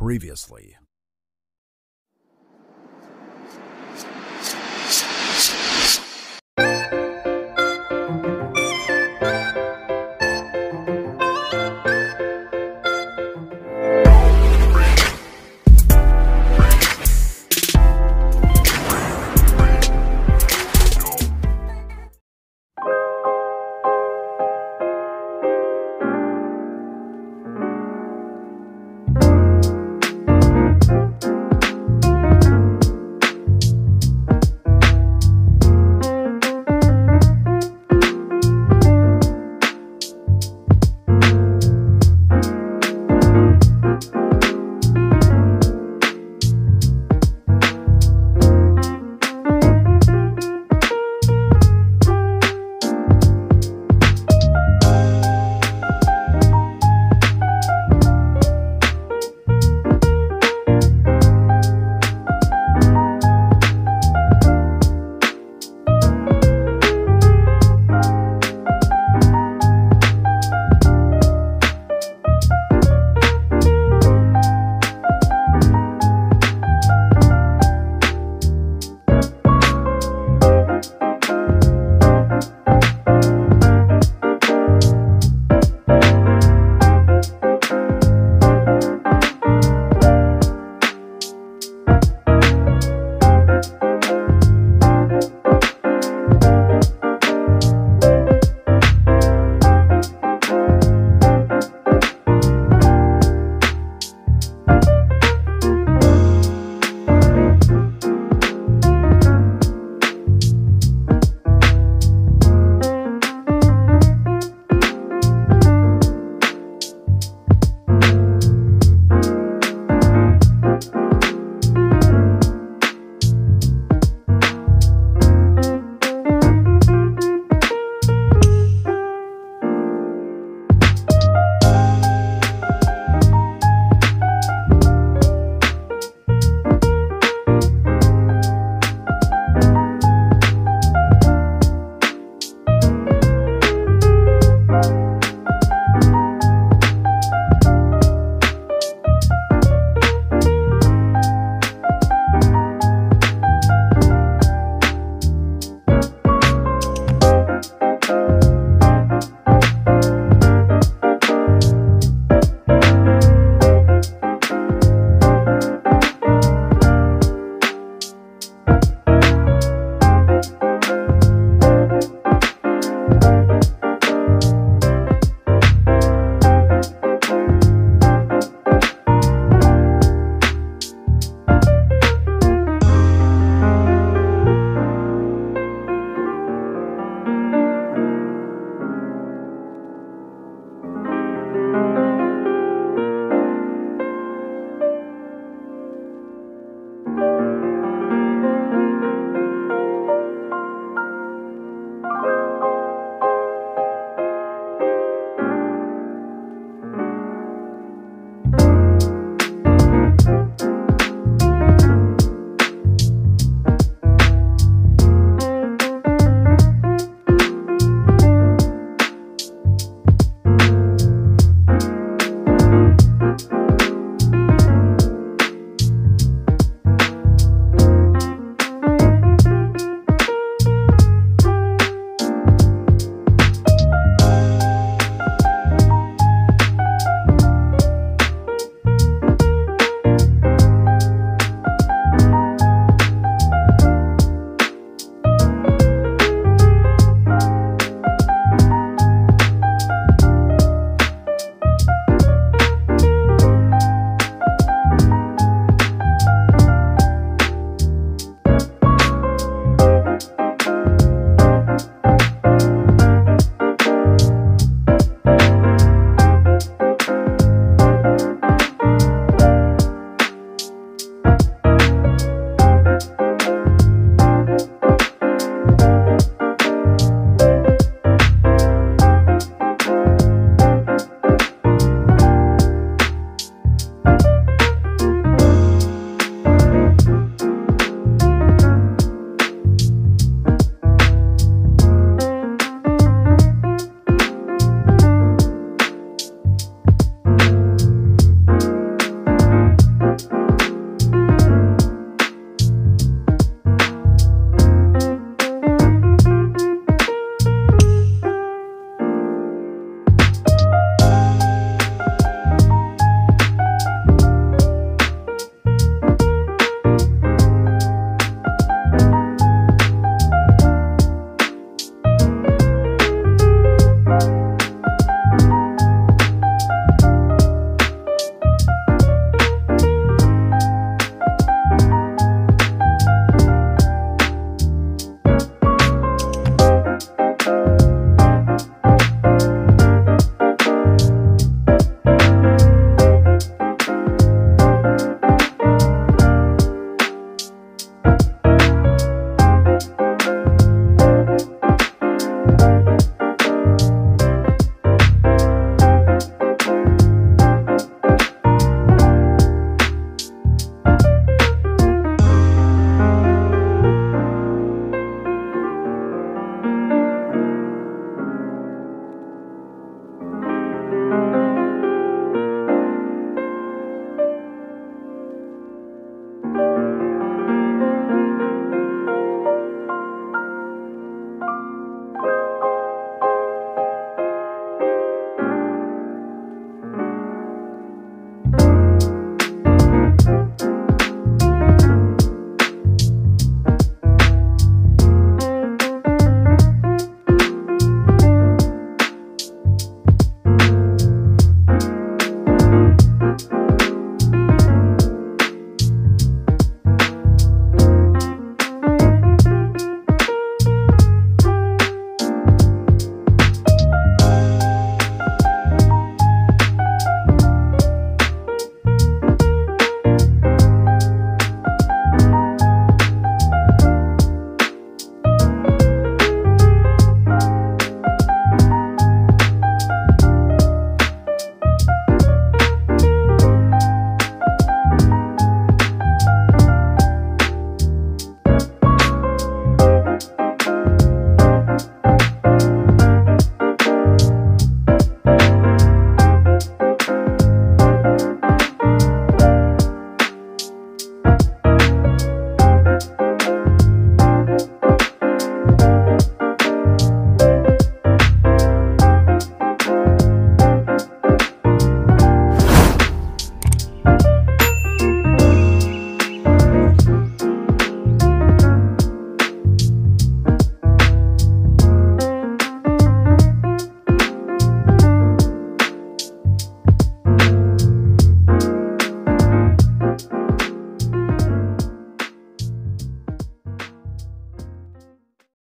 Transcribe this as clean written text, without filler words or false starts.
previously